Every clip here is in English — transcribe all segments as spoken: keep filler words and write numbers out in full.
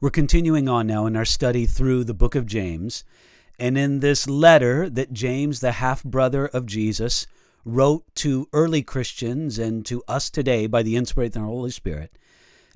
We're continuing on now in our study through the book of James. And in this letter that James, the half-brother of Jesus, wrote to early Christians and to us today by the inspiration of the Holy Spirit,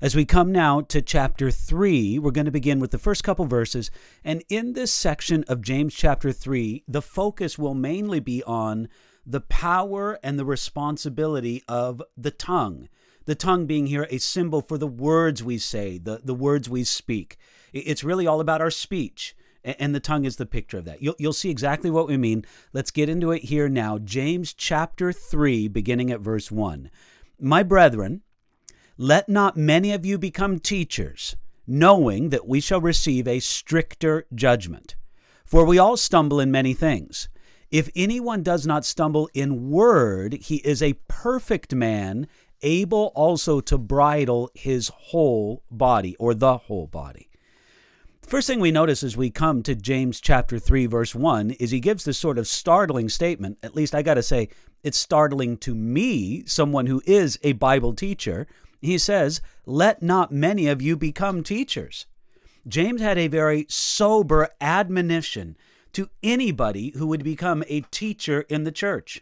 as we come now to chapter three, we're going to begin with the first couple verses. And in this section of James chapter three, the focus will mainly be on the power and the responsibility of the tongue. The tongue being here a symbol for the words we say, the, the words we speak. It's really all about our speech, and the tongue is the picture of that. You'll, you'll see exactly what we mean. Let's get into it here now. James chapter three, beginning at verse one. My brethren, let not many of you become teachers, knowing that we shall receive a stricter judgment. For we all stumble in many things. If anyone does not stumble in word, he is a perfect man, able also to bridle his whole body, or the whole body. First thing we notice as we come to James chapter three, verse one, is he gives this sort of startling statement. At least I got to say, it's startling to me, someone who is a Bible teacher. He says, let not many of you become teachers. James had a very sober admonition to anybody who would become a teacher in the church.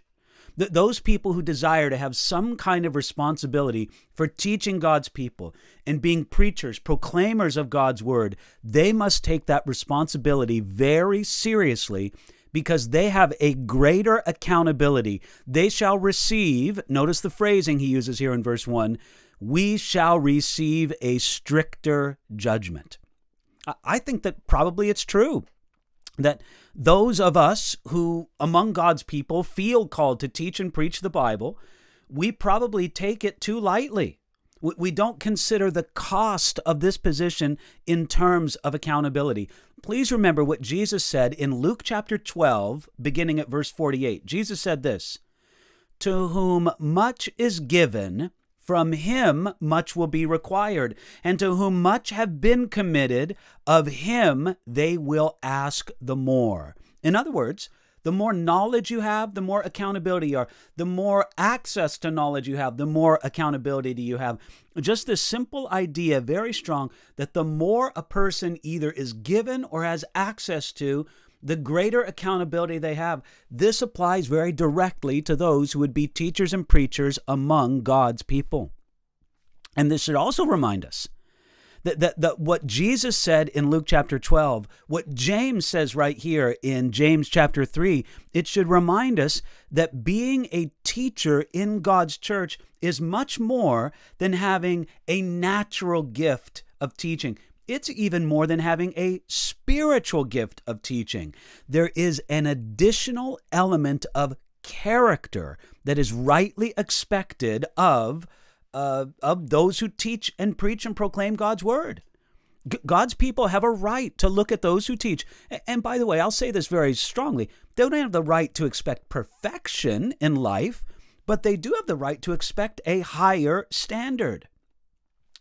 Those people who desire to have some kind of responsibility for teaching God's people and being preachers, proclaimers of God's word, they must take that responsibility very seriously because they have a greater accountability. They shall receive, notice the phrasing he uses here in verse one, we shall receive a stricter judgment. I think that probably it's true that those of us who, among God's people, feel called to teach and preach the Bible, we probably take it too lightly. We don't consider the cost of this position in terms of accountability. Please remember what Jesus said in Luke chapter twelve, beginning at verse forty-eight. Jesus said this, "To whom much is given, from him much will be required, and to whom much have been committed, of him they will ask the more." In other words, the more knowledge you have, the more accountability you are. The more access to knowledge you have, the more accountability you have. Just this simple idea, very strong, that the more a person either is given or has access to, the greater accountability they have. This applies very directly to those who would be teachers and preachers among God's people. And this should also remind us that, that, that what Jesus said in Luke chapter twelve, what James says right here in James chapter three, it should remind us that being a teacher in God's church is much more than having a natural gift of teaching. It's even more than having a spiritual gift of teaching. There is an additional element of character that is rightly expected of, uh, of those who teach and preach and proclaim God's word. G- God's people have a right to look at those who teach. And by the way, I'll say this very strongly. They don't have the right to expect perfection in life, but they do have the right to expect a higher standard.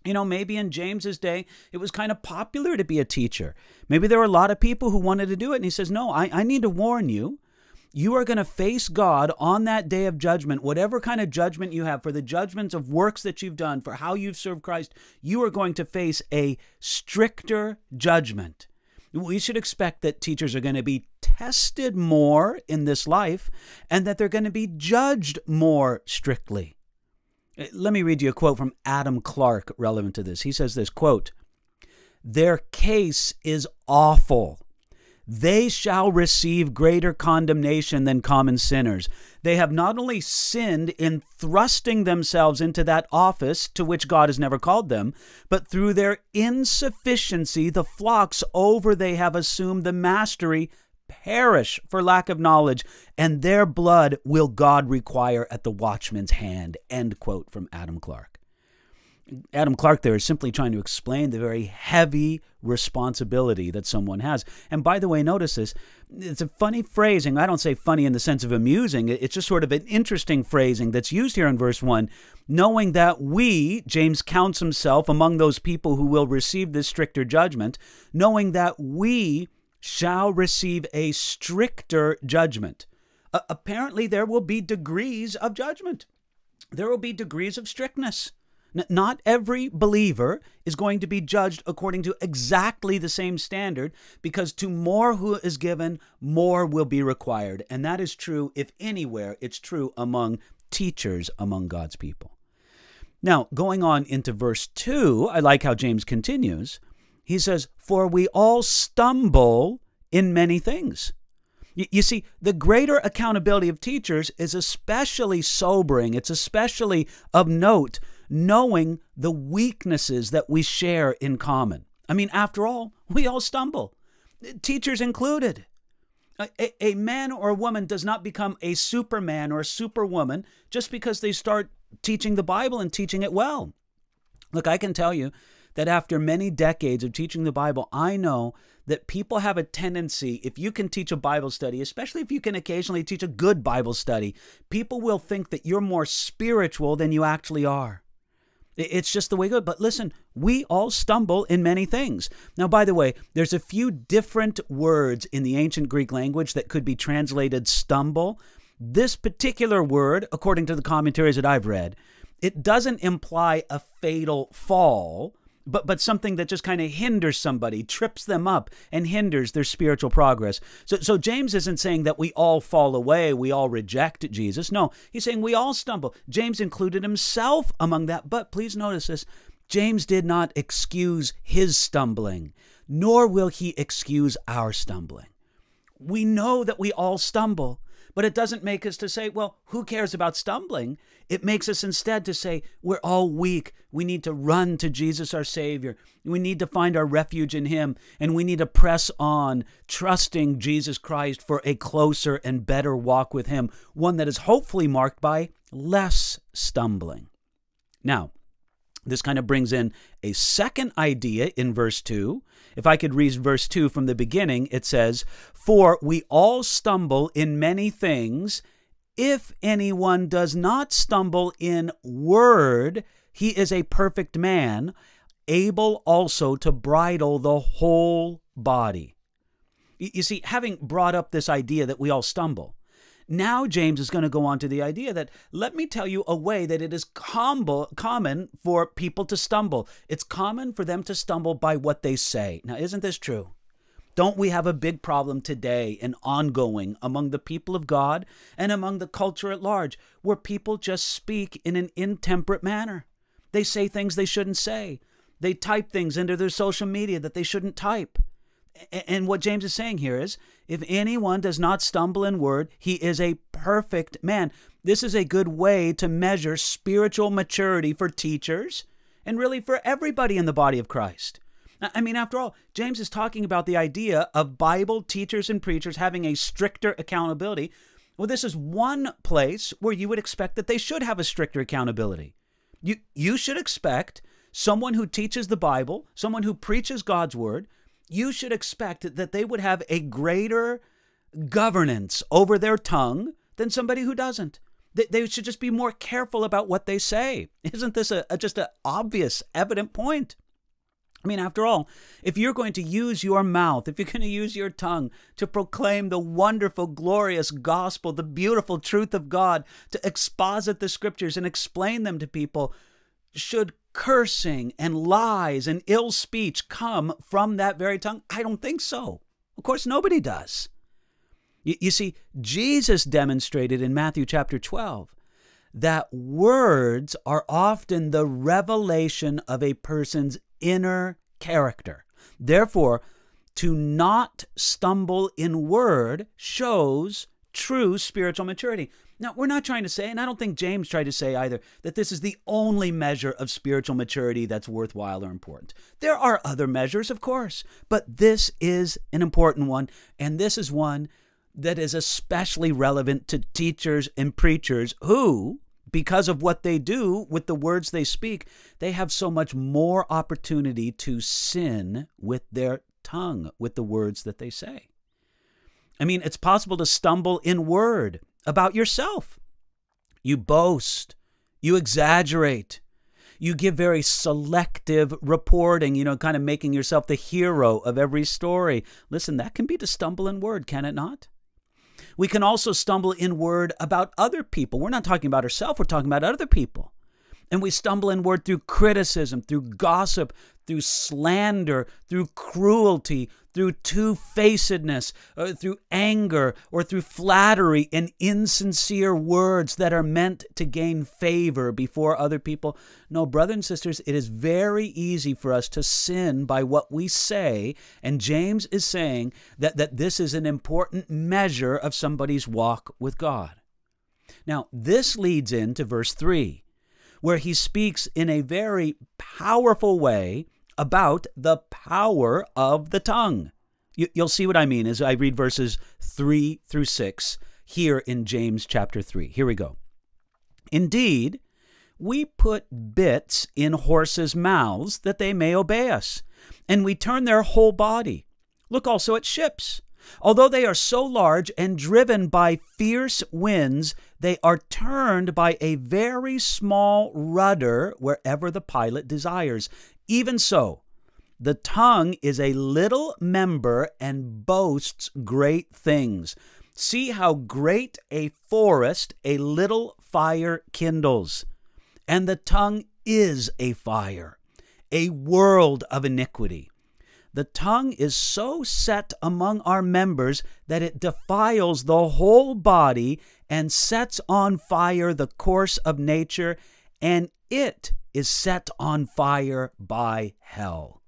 You know, maybe in James's day, it was kind of popular to be a teacher. Maybe there were a lot of people who wanted to do it. And he says, no, I, I need to warn you. You are going to face God on that day of judgment, whatever kind of judgment you have, for the judgments of works that you've done, for how you've served Christ, you are going to face a stricter judgment. We should expect that teachers are going to be tested more in this life and that they're going to be judged more strictly. Let me read you a quote from Adam Clark relevant to this. He says this, quote, "Their case is awful. They shall receive greater condemnation than common sinners. They have not only sinned in thrusting themselves into that office to which God has never called them, but through their insufficiency, the flocks over they have assumed the mastery perish for lack of knowledge, and their blood will God require at the watchman's hand," end quote from Adam Clark. Adam Clark there is simply trying to explain the very heavy responsibility that someone has. And by the way, notice this, it's a funny phrasing. I don't say funny in the sense of amusing. It's just sort of an interesting phrasing that's used here in verse one, knowing that we, James counts himself among those people who will receive this stricter judgment, knowing that we shall receive a stricter judgment. Uh, apparently, there will be degrees of judgment. There will be degrees of strictness. N- not every believer is going to be judged according to exactly the same standard, because to more who is given, more will be required. And that is true, if anywhere, it's true among teachers, among God's people. Now, going on into verse two, I like how James continues. He says, for we all stumble in many things. You see, the greater accountability of teachers is especially sobering. It's especially of note, knowing the weaknesses that we share in common. I mean, after all, we all stumble, teachers included. A, a man or a woman does not become a superman or a superwoman just because they start teaching the Bible and teaching it well. Look, I can tell you that after many decades of teaching the Bible, I know that people have a tendency, if you can teach a Bible study, especially if you can occasionally teach a good Bible study, people will think that you're more spiritual than you actually are. It's just the way it goes. But listen, we all stumble in many things. Now, by the way, there's a few different words in the ancient Greek language that could be translated stumble. This particular word, according to the commentaries that I've read, it doesn't imply a fatal fall, but but something that just kind of hinders somebody, trips them up, and hinders their spiritual progress. So, so James isn't saying that we all fall away, we all reject Jesus. No, he's saying we all stumble. James included himself among that, but please notice this. James did not excuse his stumbling, nor will he excuse our stumbling. We know that we all stumble, but it doesn't make us to say, well, who cares about stumbling? It makes us instead to say, we're all weak. We need to run to Jesus, our Savior. We need to find our refuge in him, and we need to press on, trusting Jesus Christ for a closer and better walk with him, one that is hopefully marked by less stumbling. Now, this kind of brings in a second idea in verse two. If I could read verse two from the beginning, it says, for we all stumble in many things. If anyone does not stumble in word, he is a perfect man, able also to bridle the whole body. You see, having brought up this idea that we all stumble, now James is going to go on to the idea that, let me tell you a way that it is com common for people to stumble. It's common for them to stumble by what they say. Now, isn't this true? Don't we have a big problem today and ongoing among the people of God and among the culture at large, where people just speak in an intemperate manner? They say things they shouldn't say. They type things into their social media that they shouldn't type. And what James is saying here is, if anyone does not stumble in word, he is a perfect man. This is a good way to measure spiritual maturity for teachers and really for everybody in the body of Christ. I mean, after all, James is talking about the idea of Bible teachers and preachers having a stricter accountability. Well, this is one place where you would expect that they should have a stricter accountability. You, you should expect someone who teaches the Bible, someone who preaches God's word, you should expect that they would have a greater governance over their tongue than somebody who doesn't. They should just be more careful about what they say. Isn't this a, a, just an obvious, evident point? I mean, after all, if you're going to use your mouth, if you're going to use your tongue to proclaim the wonderful, glorious gospel, the beautiful truth of God, to exposit the scriptures and explain them to people, should cursing and lies and ill speech come from that very tongue? I don't think so. Of course, nobody does. You, you see, Jesus demonstrated in Matthew chapter twelve that words are often the revelation of a person's inner character. Therefore, to not stumble in word shows true spiritual maturity. Now, we're not trying to say, and I don't think James tried to say either, that this is the only measure of spiritual maturity that's worthwhile or important. There are other measures, of course, but this is an important one, and this is one that is especially relevant to teachers and preachers who, because of what they do with the words they speak, they have so much more opportunity to sin with their tongue, with the words that they say. I mean, it's possible to stumble in word about yourself. You boast, you exaggerate, you give very selective reporting, you know, kind of making yourself the hero of every story. Listen, that can be to stumble in word, can it not? We can also stumble in word about other people. We're not talking about ourselves, we're talking about other people. And we stumble inward through criticism, through gossip, through slander, through cruelty, through two-facedness, uh, through anger, or through flattery and insincere words that are meant to gain favor before other people. No, brothers and sisters, it is very easy for us to sin by what we say, and James is saying that, that this is an important measure of somebody's walk with God. Now, this leads into verse three, where he speaks in a very powerful way about the power of the tongue. You, you'll see what I mean as I read verses three through six here in James chapter three. Here we go. Indeed, we put bits in horses' mouths that they may obey us, and we turn their whole body. Look also at ships. Although they are so large and driven by fierce winds, they are turned by a very small rudder wherever the pilot desires. Even so, the tongue is a little member and boasts great things. See how great a forest a little fire kindles. And the tongue is a fire, a world of iniquity. The tongue is so set among our members that it defiles the whole body and sets on fire the course of nature, and it is set on fire by hell.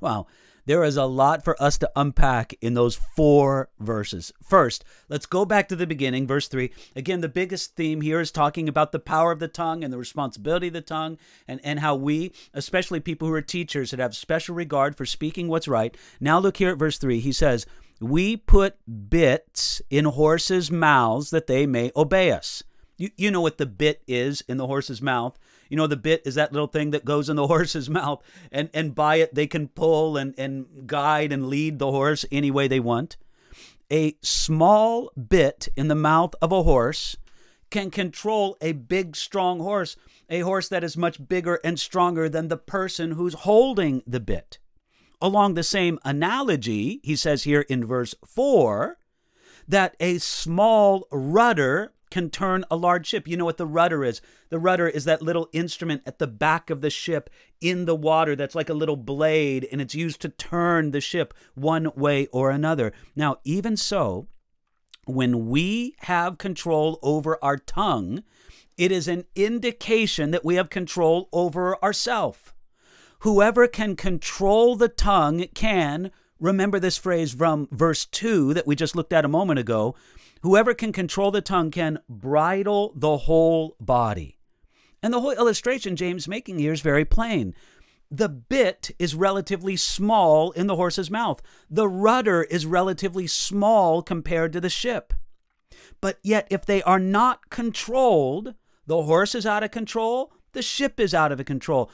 Wow, there is a lot for us to unpack in those four verses. First, let's go back to the beginning, verse three. Again, the biggest theme here is talking about the power of the tongue and the responsibility of the tongue, and, and how we, especially people who are teachers, that have special regard for speaking what's right. Now look here at verse three. He says, "We put bits in horses' mouths that they may obey us." You, you know what the bit is in the horse's mouth. You know, the bit is that little thing that goes in the horse's mouth, and, and by it they can pull and, and guide and lead the horse any way they want. A small bit in the mouth of a horse can control a big, strong horse, a horse that is much bigger and stronger than the person who's holding the bit. Along the same analogy, he says here in verse four, that a small rudder can turn a large ship. You know what the rudder is. The rudder is that little instrument at the back of the ship in the water that's like a little blade, and it's used to turn the ship one way or another. Now, even so, when we have control over our tongue, it is an indication that we have control over ourselves. Whoever can control the tongue can, remember this phrase from verse two that we just looked at a moment ago, whoever can control the tongue can bridle the whole body. And the whole illustration James making here is very plain. The bit is relatively small in the horse's mouth. The rudder is relatively small compared to the ship. But yet, if they are not controlled, the horse is out of control, the ship is out of control,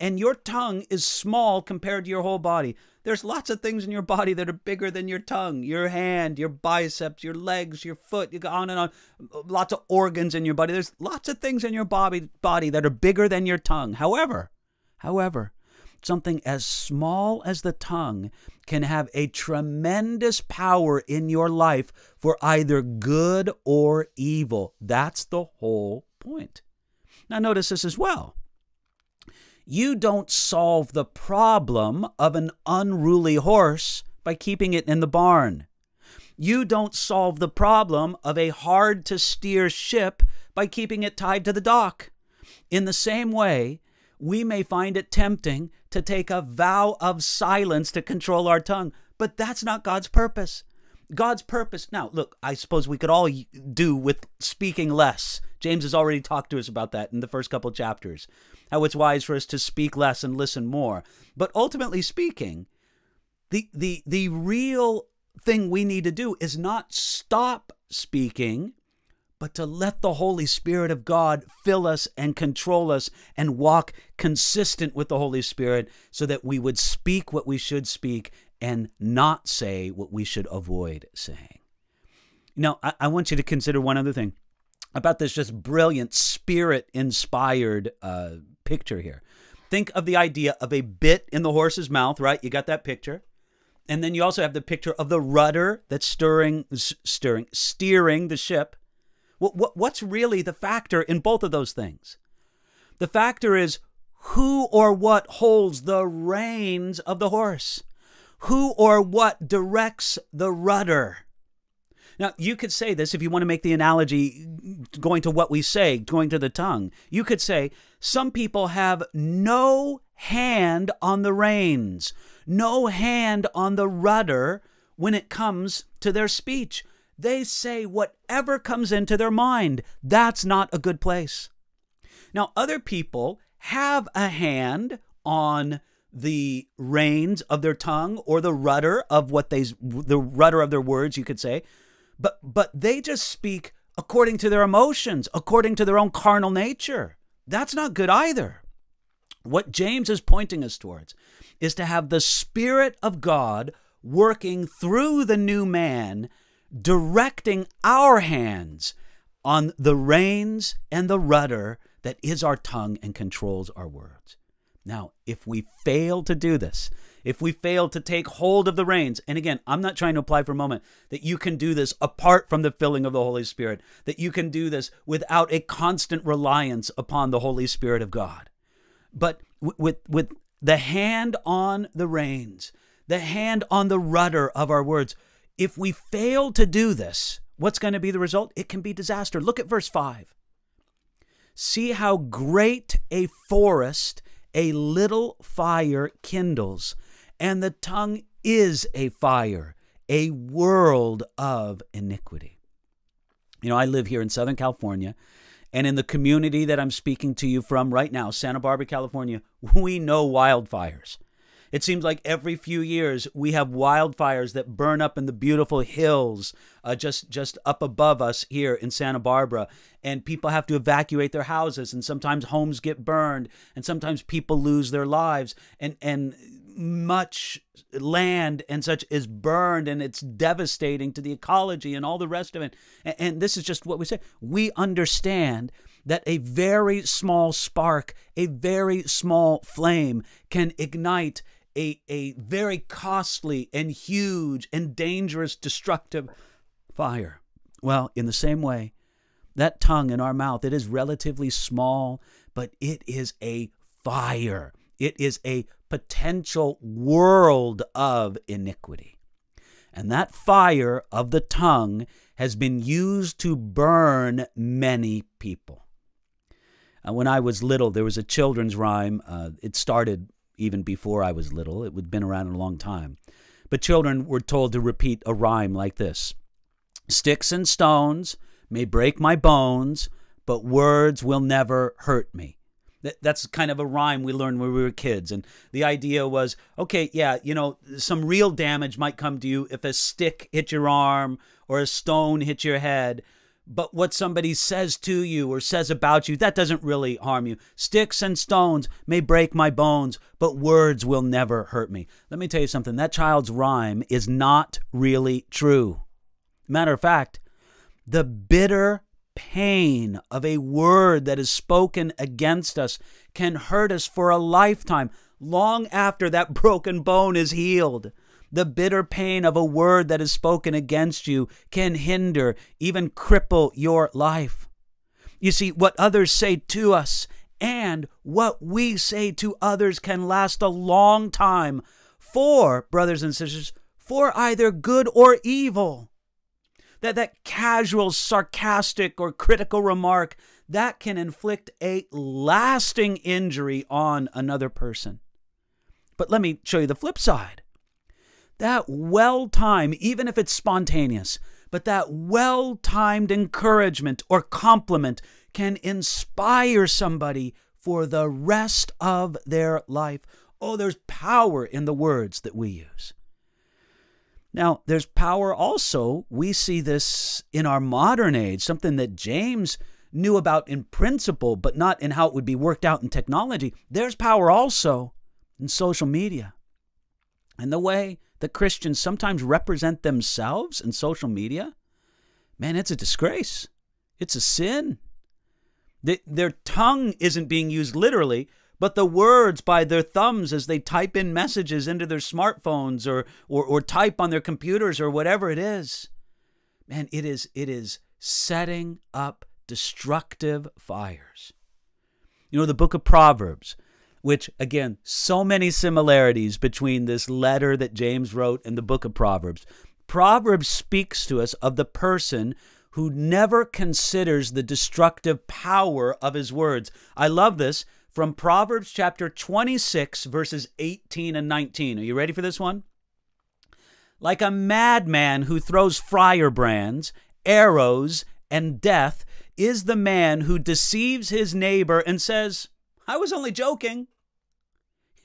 and your tongue is small compared to your whole body. There's lots of things in your body that are bigger than your tongue, your hand, your biceps, your legs, your foot, you go on and on, lots of organs in your body. There's lots of things in your body, body that are bigger than your tongue. However, however, something as small as the tongue can have a tremendous power in your life for either good or evil. That's the whole point. Now notice this as well. You don't solve the problem of an unruly horse by keeping it in the barn. You don't solve the problem of a hard-to-steer ship by keeping it tied to the dock. In the same way, we may find it tempting to take a vow of silence to control our tongue, but that's not God's purpose. God's purpose. Now, look, I suppose we could all do with speaking less. James has already talked to us about that in the first couple chapters, how it's wise for us to speak less and listen more. But ultimately speaking, the, the, the real thing we need to do is not stop speaking, but to let the Holy Spirit of God fill us and control us and walk consistent with the Holy Spirit so that we would speak what we should speak and not say what we should avoid saying. Now, I, I want you to consider one other thing about this just brilliant, spirit-inspired uh, picture here. Think of the idea of a bit in the horse's mouth, right? You got that picture. And then you also have the picture of the rudder that's stirring, stirring, steering the ship. What, what, what's really the factor in both of those things? The factor is who or what holds the reins of the horse? Who or what directs the rudder? Now, you could say this if you want to make the analogy going to what we say, going to the tongue. You could say some people have no hand on the reins, no hand on the rudder when it comes to their speech. They say whatever comes into their mind. That's not a good place. Now, other people have a hand on the reins of their tongue or the rudder of what they, the rudder of their words, you could say, but, but they just speak according to their emotions, according to their own carnal nature. That's not good either. What James is pointing us towards is to have the Spirit of God working through the new man, directing our hands on the reins and the rudder that is our tongue and controls our words. Now, if we fail to do this, if we fail to take hold of the reins, and again, I'm not trying to imply for a moment that you can do this apart from the filling of the Holy Spirit, that you can do this without a constant reliance upon the Holy Spirit of God. But with, with the hand on the reins, the hand on the rudder of our words, if we fail to do this, what's going to be the result? It can be disaster. Look at verse five. See how great a forest a little fire kindles, and the tongue is a fire, a world of iniquity. You know, I live here in Southern California, and in the community that I'm speaking to you from right now, Santa Barbara, California, we know wildfires. It seems like every few years we have wildfires that burn up in the beautiful hills uh, just, just up above us here in Santa Barbara. And people have to evacuate their houses, and sometimes homes get burned, and sometimes people lose their lives, and, and much land and such is burned, and it's devastating to the ecology and all the rest of it. And, and this is just what we say. We understand that a very small spark, a very small flame can ignite A, a very costly and huge and dangerous destructive fire. Well, in the same way, that tongue in our mouth, it is relatively small, but it is a fire. It is a potential world of iniquity. And that fire of the tongue has been used to burn many people. Uh, when I was little, there was a children's rhyme. Uh, it started even before I was little. It had been around a long time. But children were told to repeat a rhyme like this. Sticks and stones may break my bones, but words will never hurt me. That's kind of a rhyme we learned when we were kids. And the idea was, okay, yeah, you know, some real damage might come to you if a stick hit your arm or a stone hit your head. But what somebody says to you or says about you, that doesn't really harm you. Sticks and stones may break my bones, but words will never hurt me. Let me tell you something. That child's rhyme is not really true. Matter of fact, the bitter pain of a word that is spoken against us can hurt us for a lifetime, long after that broken bone is healed. The bitter pain of a word that is spoken against you can hinder, even cripple your life. You see, what others say to us and what we say to others can last a long time for, brothers and sisters, for either good or evil. That, that casual, sarcastic, or critical remark, that can inflict a lasting injury on another person. But let me show you the flip side. That well-timed, even if it's spontaneous, but that well-timed encouragement or compliment can inspire somebody for the rest of their life. Oh, there's power in the words that we use. Now, there's power also. We see this in our modern age, something that James knew about in principle, but not in how it would be worked out in technology. There's power also in social media. And the way that Christians sometimes represent themselves in social media, man, it's a disgrace. It's a sin. They, their tongue isn't being used literally, but the words by their thumbs as they type in messages into their smartphones or, or, or type on their computers or whatever it is. Man, it is, it is setting up destructive fires. you know, the book of Proverbs, which, again, so many similarities between this letter that James wrote and the book of Proverbs. Proverbs speaks to us of the person who never considers the destructive power of his words. I love this from Proverbs chapter twenty-six, verses eighteen and nineteen. Are you ready for this one? Like a madman who throws firebrands, arrows, and death is the man who deceives his neighbor and says, I was only joking. You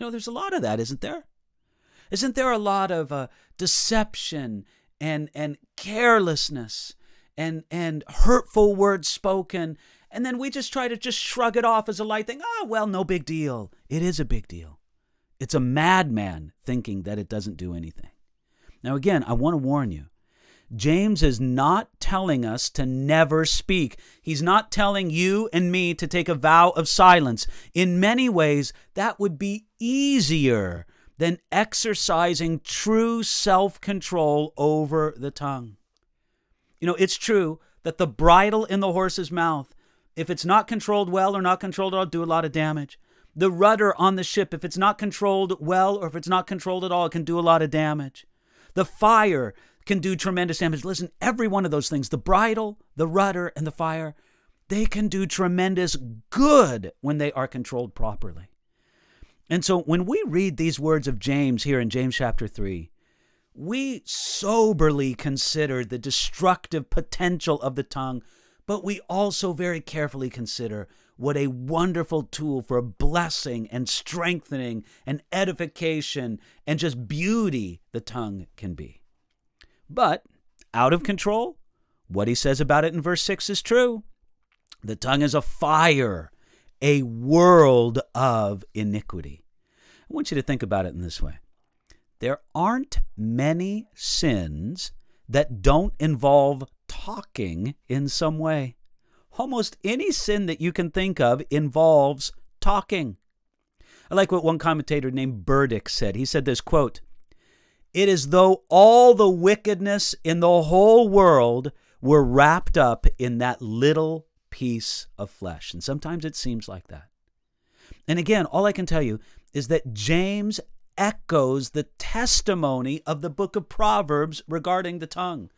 know, there's a lot of that, isn't there? Isn't there a lot of uh, deception and, and carelessness and, and hurtful words spoken? And then we just try to just shrug it off as a light thing. Oh, well, no big deal. It is a big deal. It's a madman thinking that it doesn't do anything. Now, again, I want to warn you. James is not telling us to never speak. He's not telling you and me to take a vow of silence. In many ways, that would be easier than exercising true self-control over the tongue. You know, it's true that the bridle in the horse's mouth, if it's not controlled well or not controlled, it'll do a lot of damage. The rudder on the ship, if it's not controlled well or if it's not controlled at all, it can do a lot of damage. The fire can do tremendous damage. Listen, every one of those things, the bridle, the rudder, and the fire, they can do tremendous good when they are controlled properly. And so when we read these words of James here in James chapter three, we soberly consider the destructive potential of the tongue, but we also very carefully consider what a wonderful tool for blessing and strengthening and edification and just beauty the tongue can be. But out of control, what he says about it in verse six is true. The tongue is a fire, a world of iniquity. I want you to think about it in this way. There aren't many sins that don't involve talking in some way. Almost any sin that you can think of involves talking. I like what one commentator named Burdick said. He said this, quote, "It is as though all the wickedness in the whole world were wrapped up in that little piece of flesh." And sometimes it seems like that. And again, all I can tell you is that James echoes the testimony of the book of Proverbs regarding the tongue.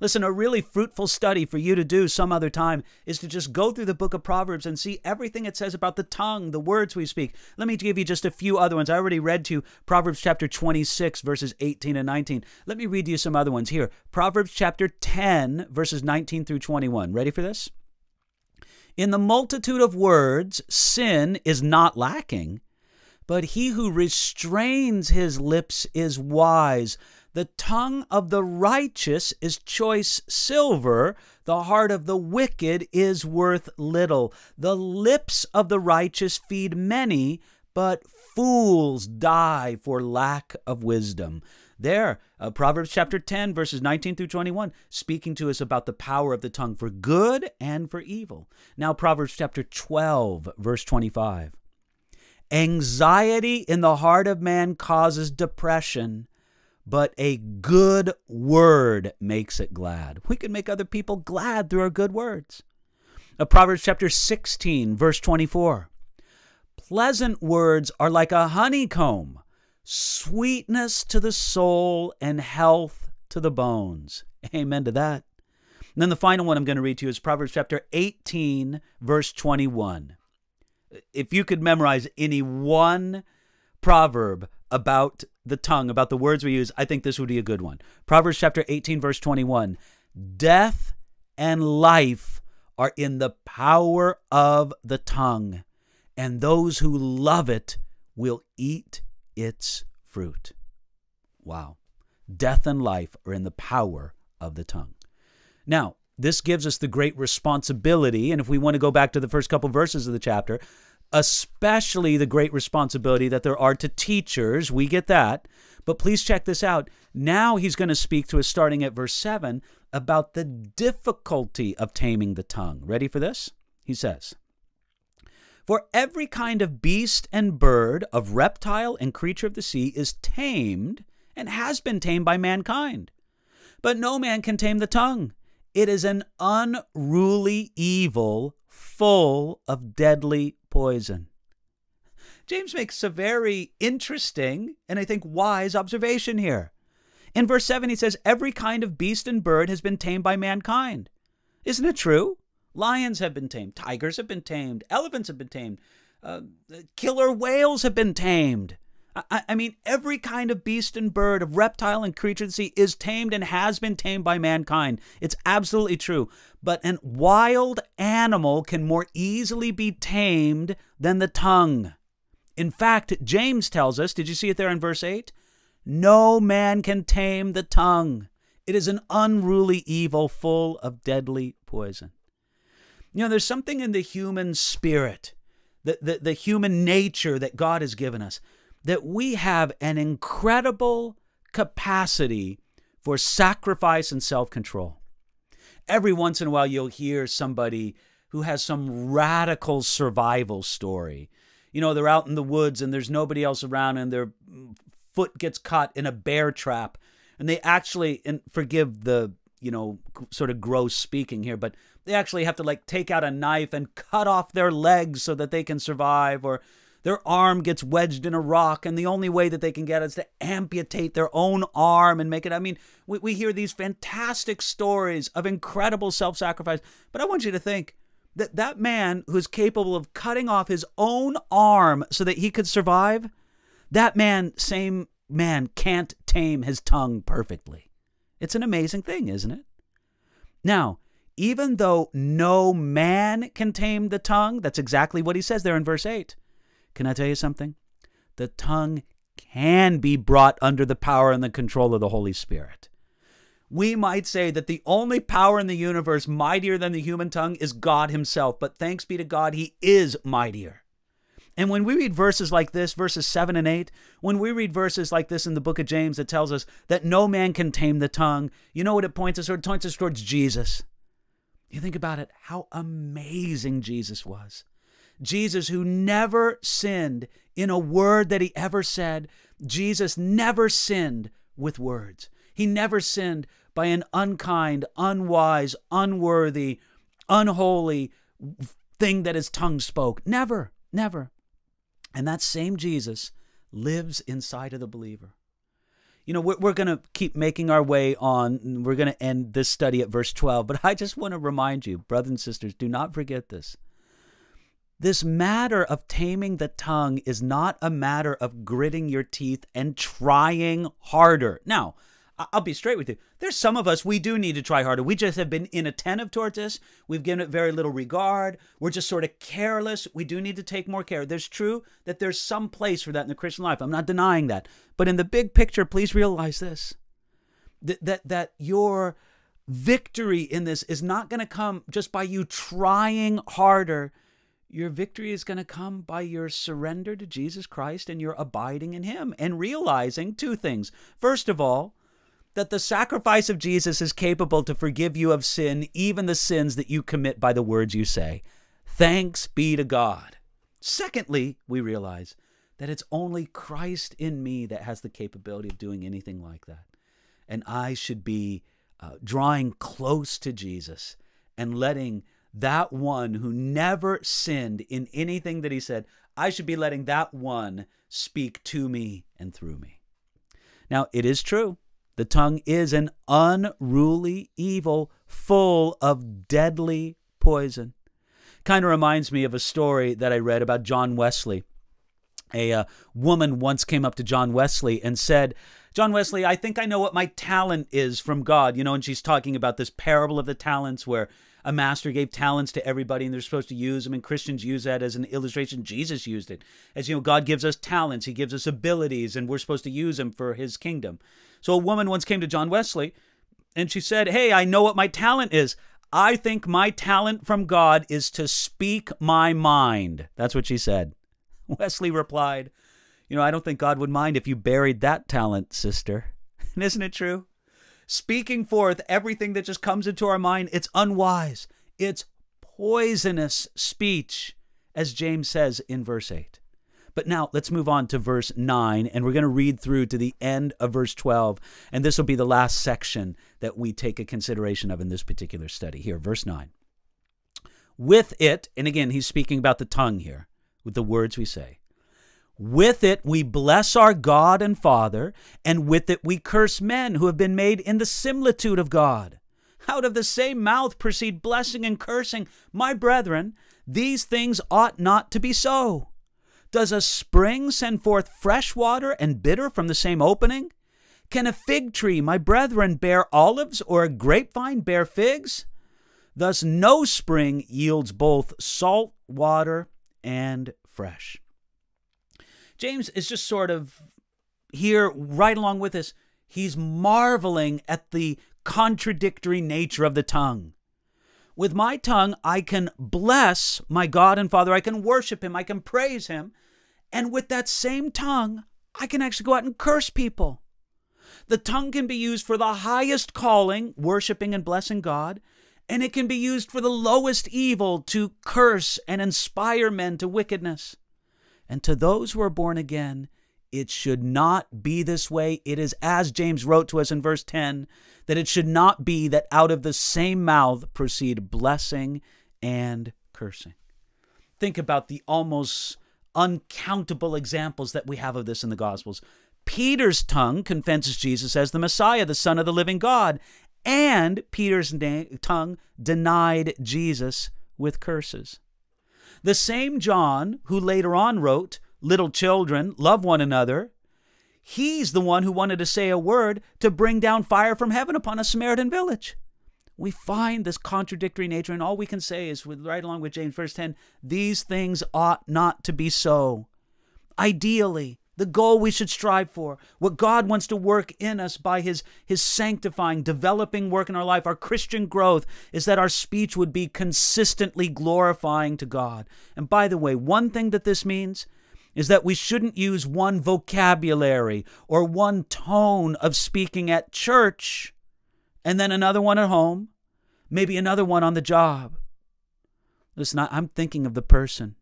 Listen, a really fruitful study for you to do some other time is to just go through the book of Proverbs and see everything it says about the tongue, the words we speak. Let me give you just a few other ones. I already read to you Proverbs chapter twenty-six, verses eighteen and nineteen. Let me read to you some other ones here. Proverbs chapter ten, verses nineteen through twenty-one. Ready for this? "In the multitude of words, sin is not lacking, but he who restrains his lips is wise. The tongue of the righteous is choice silver. The heart of the wicked is worth little. The lips of the righteous feed many, but fools die for lack of wisdom." There, uh, Proverbs chapter ten, verses nineteen through twenty-one, speaking to us about the power of the tongue for good and for evil. Now, Proverbs chapter twelve, verse twenty-five. "Anxiety in the heart of man causes depression, but a good word makes it glad." We can make other people glad through our good words. Uh, Proverbs chapter sixteen, verse twenty-four. "Pleasant words are like a honeycomb, sweetness to the soul and health to the bones." Amen to that. And then the final one I'm going to read to you is Proverbs chapter eighteen, verse twenty-one. If you could memorize any one proverb about the tongue, about the words we use, I think this would be a good one. Proverbs chapter eighteen, verse twenty-one. "Death and life are in the power of the tongue, and those who love it will eat its fruit." Wow. Death and life are in the power of the tongue. Now, this gives us the great responsibility, and if we want to go back to the first couple verses of the chapter, especially the great responsibility that there are to teachers. We get that. But please check this out. Now he's going to speak to us starting at verse seven about the difficulty of taming the tongue. Ready for this? He says, "For every kind of beast and bird, of reptile and creature of the sea is tamed and has been tamed by mankind. But no man can tame the tongue. It is an unruly evil full of deadly poison. James makes a very interesting and I think wise observation here. In verse seven, he says, every kind of beast and bird has been tamed by mankind. Isn't it true? Lions have been tamed. Tigers have been tamed. Elephants have been tamed. Uh, killer whales have been tamed. I, I mean, every kind of beast and bird, of reptile and creature of the sea is tamed and has been tamed by mankind. It's absolutely true. But a wild animal can more easily be tamed than the tongue. In fact, James tells us, did you see it there in verse eight? No man can tame the tongue. It is an unruly evil full of deadly poison. You know, there's something in the human spirit, the, the, the human nature that God has given us, that we have an incredible capacity for sacrifice and self-control. Every once in a while, you'll hear somebody who has some radical survival story. You know, they're out in the woods and there's nobody else around and their foot gets caught in a bear trap. And they actually, and forgive the, you know, sort of gross speaking here, but they actually have to like take out a knife and cut off their legs so that they can survive, or their arm gets wedged in a rock and the only way that they can get it is to amputate their own arm and make it. I mean, we, we hear these fantastic stories of incredible self-sacrifice, but I want you to think that that man who's capable of cutting off his own arm so that he could survive, that man, same man, can't tame his tongue perfectly. It's an amazing thing, isn't it? Now, even though no man can tame the tongue, that's exactly what he says there in verse eight. Can I tell you something? The tongue can be brought under the power and the control of the Holy Spirit. We might say that the only power in the universe mightier than the human tongue is God himself, but thanks be to God, he is mightier. And when we read verses like this, verses seven and eight, when we read verses like this in the book of James that tells us that no man can tame the tongue, you know what it points us toward? It points us towards Jesus. You think about it, how amazing Jesus was. Jesus, who never sinned in a word that he ever said. Jesus never sinned with words. He never sinned by an unkind, unwise, unworthy, unholy thing that his tongue spoke. Never, never. And that same Jesus lives inside of the believer. You know, we're, we're going to keep making our way on. We're going to end this study at verse twelve. But I just want to remind you, brothers and sisters, do not forget this. This matter of taming the tongue is not a matter of gritting your teeth and trying harder. Now, I'll be straight with you. There's some of us, we do need to try harder. We just have been inattentive towards this. We've given it very little regard. We're just sort of careless. We do need to take more care. There's true that there's some place for that in the Christian life. I'm not denying that. But in the big picture, please realize this, that, that, that your victory in this is not going to come just by you trying harder. Your victory is going to come by your surrender to Jesus Christ and your abiding in him and realizing two things. First of all, that the sacrifice of Jesus is capable to forgive you of sin, even the sins that you commit by the words you say. Thanks be to God. Secondly, we realize that it's only Christ in me that has the capability of doing anything like that. And I should be uh, drawing close to Jesus and letting that one who never sinned in anything that he said, I should be letting that one speak to me and through me. Now, it is true. The tongue is an unruly evil full of deadly poison. Kind of reminds me of a story that I read about John Wesley. A uh, woman once came up to John Wesley and said, John Wesley, I think I know what my talent is from God. You know, and she's talking about this parable of the talents where a master gave talents to everybody and they're supposed to use them. And Christians use that as an illustration. Jesus used it as, you know, God gives us talents. He gives us abilities and we're supposed to use them for his kingdom. So a woman once came to John Wesley and she said, hey, I know what my talent is. I think my talent from God is to speak my mind. That's what she said. Wesley replied, you know, I don't think God would mind if you buried that talent, sister. And isn't it true? Speaking forth everything that just comes into our mind, it's unwise. It's poisonous speech, as James says in verse eight. But now let's move on to verse nine, and we're going to read through to the end of verse twelve. And this will be the last section that we take a consideration of in this particular study. Here, verse nine. With it, and again, he's speaking about the tongue here, with the words we say. With it we bless our God and Father, and with it we curse men who have been made in the similitude of God. Out of the same mouth proceed blessing and cursing. My brethren, these things ought not to be so. Does a spring send forth fresh water and bitter from the same opening? Can a fig tree, my brethren, bear olives, or a grapevine bear figs? Thus no spring yields both salt water and fresh. James is just sort of here right along with us. He's marveling at the contradictory nature of the tongue. With my tongue, I can bless my God and Father. I can worship him. I can praise him. And with that same tongue, I can actually go out and curse people. The tongue can be used for the highest calling, worshiping and blessing God. And it can be used for the lowest evil, to curse and inspire men to wickedness. And to those who are born again, it should not be this way. It is, as James wrote to us in verse ten, that it should not be that out of the same mouth proceed blessing and cursing. Think about the almost uncountable examples that we have of this in the Gospels. Peter's tongue confesses Jesus as the Messiah, the Son of the living God. And Peter's tongue denied Jesus with curses. The same John who later on wrote, "Little children, love one another," he's the one who wanted to say a word to bring down fire from heaven upon a Samaritan village. We find this contradictory nature, and all we can say is, with, right along with James verse ten, these things ought not to be so. Ideally, the goal we should strive for, what God wants to work in us by his, his sanctifying, developing work in our life, our Christian growth, is that our speech would be consistently glorifying to God. And by the way, one thing that this means is that we shouldn't use one vocabulary or one tone of speaking at church and then another one at home, maybe another one on the job. Listen, I'm thinking of the person.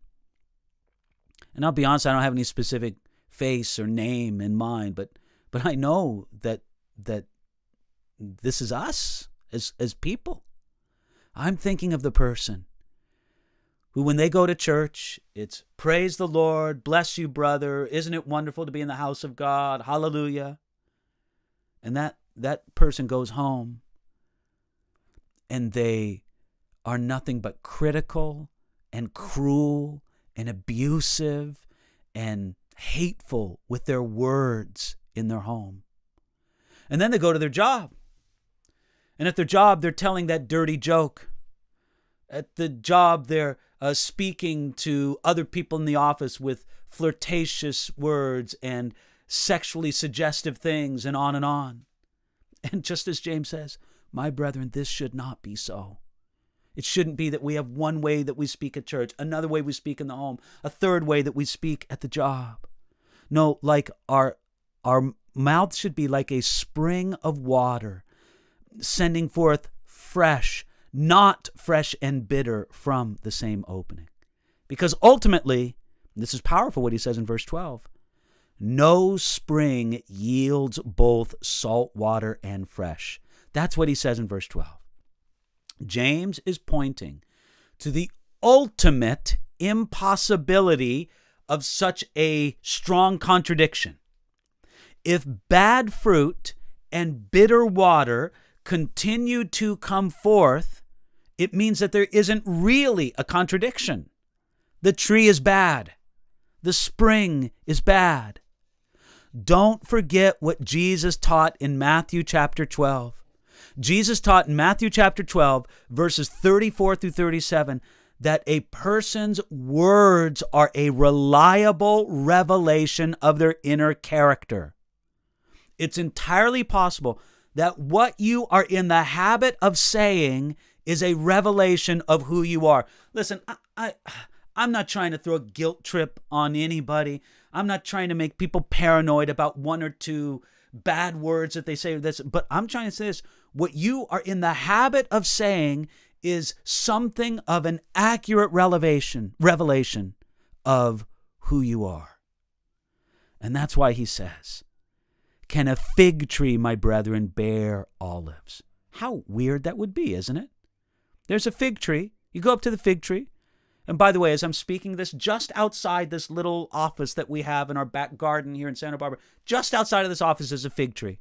And I'll be honest, I don't have any specific face or name in mind, but but I know that that this is us as as people. I'm thinking of the person who, when they go to church, it's praise the Lord, bless you, brother, isn't it wonderful to be in the house of God, hallelujah. And that that person goes home and they are nothing but critical and cruel and abusive and hateful with their words in their home. And then they go to their job. And at their job, they're telling that dirty joke. At the job, they're uh, speaking to other people in the office with flirtatious words and sexually suggestive things and on and on. And just as James says, my brethren, this should not be so. It shouldn't be that we have one way that we speak at church, another way we speak in the home, a third way that we speak at the job. No, like our, our mouth should be like a spring of water, sending forth fresh, not fresh and bitter from the same opening. Because ultimately, this is powerful what he says in verse twelve, no spring yields both salt water and fresh. That's what he says in verse twelve. James is pointing to the ultimate impossibility of such a strong contradiction. If bad fruit and bitter water continue to come forth, it means that there isn't really a contradiction. The tree is bad. The spring is bad. Don't forget what Jesus taught in Matthew chapter twelve. Jesus taught in Matthew chapter twelve, verses thirty-four through thirty-seven, that a person's words are a reliable revelation of their inner character. It's entirely possible that what you are in the habit of saying is a revelation of who you are. Listen, I, I, I'm not trying to throw a guilt trip on anybody. I'm not trying to make people paranoid about one or two bad words that they say, this, but I'm trying to say this. What you are in the habit of saying is something of an accurate revelation, revelation of who you are. And that's why he says, can a fig tree, my brethren, bear olives? How weird that would be, isn't it? There's a fig tree. You go up to the fig tree. And by the way, as I'm speaking this, just outside this little office that we have in our back garden here in Santa Barbara, just outside of this office is a fig tree.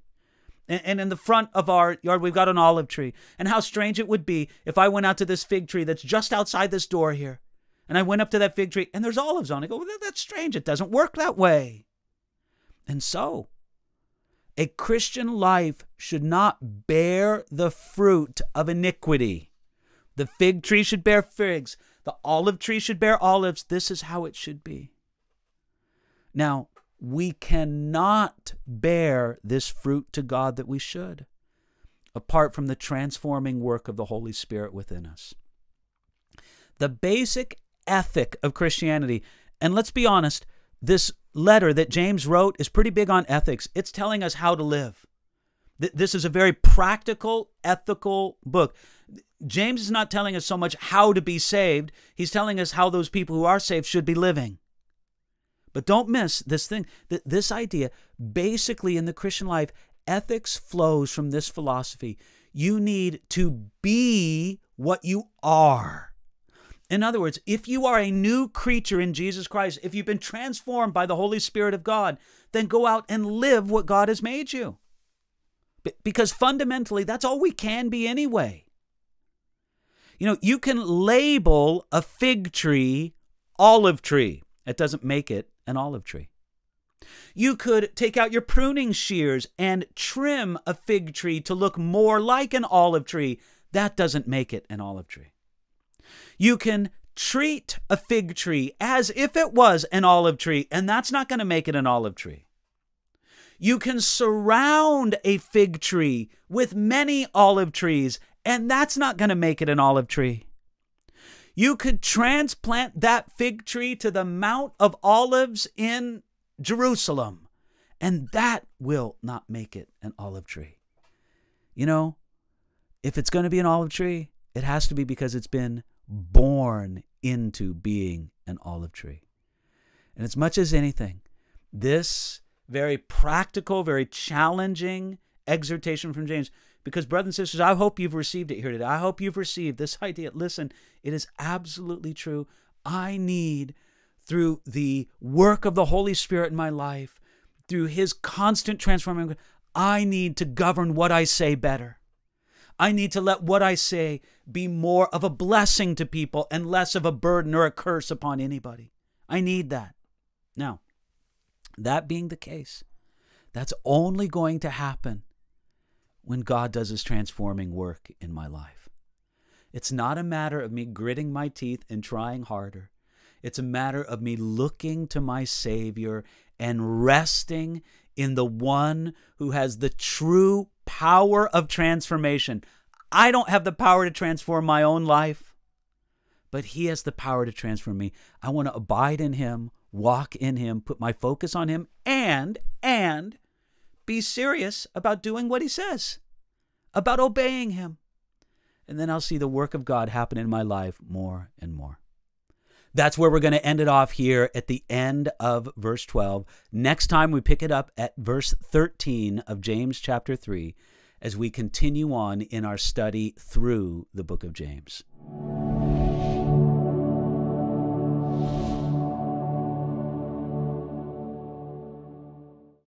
And, and in the front of our yard, we've got an olive tree. And how strange it would be if I went out to this fig tree that's just outside this door here. And I went up to that fig tree, and there's olives on it. I go, well, that's strange. It doesn't work that way. And so, a Christian life should not bear the fruit of iniquity. The fig tree should bear figs. The olive tree should bear olives. This is how it should be. Now, we cannot bear this fruit to God that we should, apart from the transforming work of the Holy Spirit within us. The basic ethic of Christianity, and let's be honest, this letter that James wrote is pretty big on ethics. It's telling us how to live. This is a very practical, ethical book. James is not telling us so much how to be saved. He's telling us how those people who are saved should be living. But don't miss this thing, this idea. Basically, in the Christian life, ethics flows from this philosophy. You need to be what you are. In other words, if you are a new creature in Jesus Christ, if you've been transformed by the Holy Spirit of God, then go out and live what God has made you. Because fundamentally, that's all we can be anyway. You know, you can label a fig tree olive tree. It doesn't make it an olive tree. You could take out your pruning shears and trim a fig tree to look more like an olive tree. That doesn't make it an olive tree. You can treat a fig tree as if it was an olive tree, and that's not going to make it an olive tree. You can surround a fig tree with many olive trees, and that's not going to make it an olive tree. You could transplant that fig tree to the Mount of Olives in Jerusalem, and that will not make it an olive tree. You know, if it's going to be an olive tree, it has to be because it's been born into being an olive tree. And as much as anything, this very practical, very challenging exhortation from James, because brothers and sisters, I hope you've received it here today. I hope you've received this idea. Listen, it is absolutely true. I need, through the work of the Holy Spirit in my life, through His constant transforming, I need to govern what I say better. I need to let what I say be more of a blessing to people and less of a burden or a curse upon anybody. I need that. Now, that being the case, that's only going to happen when God does His transforming work in my life. It's not a matter of me gritting my teeth and trying harder. It's a matter of me looking to my Savior and resting in the one who has the true power of transformation. I don't have the power to transform my own life, but He has the power to transform me. I want to abide in Him, walk in Him, put my focus on Him, and, and be serious about doing what He says, about obeying Him. And then I'll see the work of God happen in my life more and more. That's where we're going to end it off here at the end of verse twelve. Next time we pick it up at verse thirteen of James chapter three as we continue on in our study through the book of James.